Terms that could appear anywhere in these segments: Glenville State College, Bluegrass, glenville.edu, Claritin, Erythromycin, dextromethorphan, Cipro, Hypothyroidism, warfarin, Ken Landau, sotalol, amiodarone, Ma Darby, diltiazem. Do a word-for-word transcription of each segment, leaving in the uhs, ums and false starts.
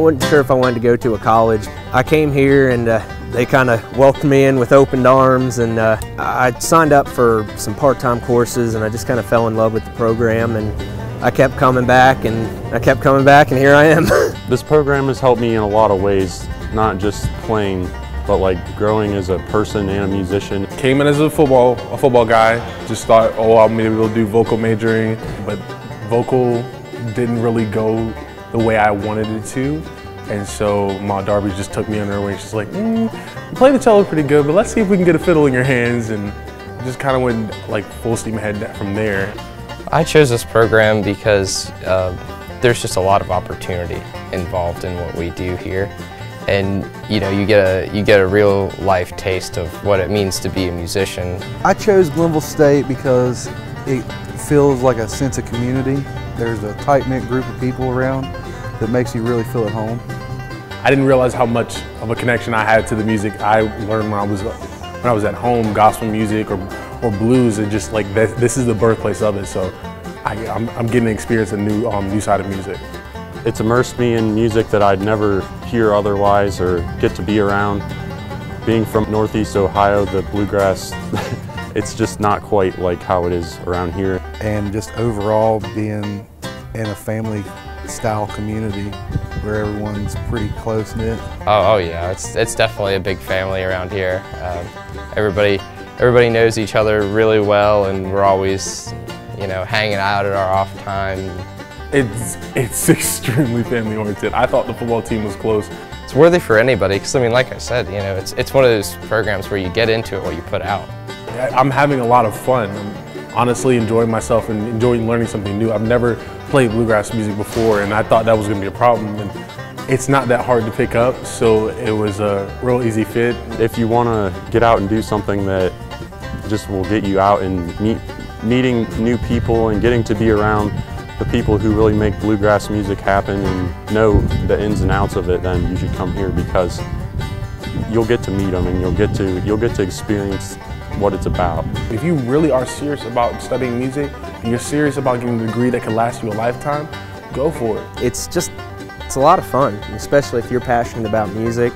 wasn't sure if I wanted to go to a college. I came here and uh, they kind of welcomed me in with open arms, and uh, I signed up for some part-time courses, and I just kind of fell in love with the program, and I kept coming back and I kept coming back, and here I am. This program has helped me in a lot of ways, not just playing, but like growing as a person and a musician. Came in as a football, a football guy, just thought, oh, I'll maybe we'll do vocal majoring, but vocal didn't really go the way I wanted it to. And so Ma Darby just took me under her wing. She's like, mm, you play the cello pretty good, but let's see if we can get a fiddle in your hands. And just kind of went like full steam ahead from there. I chose this program because uh, there's just a lot of opportunity involved in what we do here. And you know, you get a you get a real life taste of what it means to be a musician. I chose Glenville State because it feels like a sense of community. There's a tight-knit group of people around that makes you really feel at home. I didn't realize how much of a connection I had to the music I learned when I was when I was at home, gospel music or or blues. It just like this, this is the birthplace of it. So I, I'm, I'm getting to experience a new um, new side of music. It's immersed me in music that I'd never hear otherwise or get to be around. Being from Northeast Ohio, the bluegrass, it's just not quite like how it is around here. And just overall being in a family style community where everyone's pretty close-knit. Oh, oh yeah, it's, it's definitely a big family around here. Um, everybody, everybody knows each other really well, and we're always, you know, hanging out at our off time. It's, it's extremely family-oriented. I thought the football team was close. It's worthy for anybody, because I mean, like I said, you know, it's, it's one of those programs where you get into it, what you put out. I'm having a lot of fun. I'm honestly enjoying myself and enjoying learning something new. I've never played bluegrass music before, and I thought that was going to be a problem. And it's not that hard to pick up, so it was a real easy fit. If you want to get out and do something that just will get you out and meet, meeting new people and getting to be around the people who really make bluegrass music happen and know the ins and outs of it, then you should come here, because you'll get to meet them and you'll get to you'll get to experience what it's about. If you really are serious about studying music, if you're serious about getting a degree that can last you a lifetime, go for it. It's just, it's a lot of fun, especially if you're passionate about music.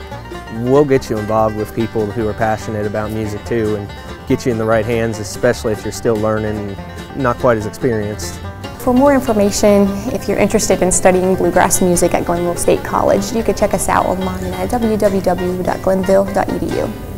We'll get you involved with people who are passionate about music too, and get you in the right hands, especially if you're still learning and not quite as experienced. For more information, if you're interested in studying bluegrass music at Glenville State College, you can check us out online at w w w dot glenville dot e d u.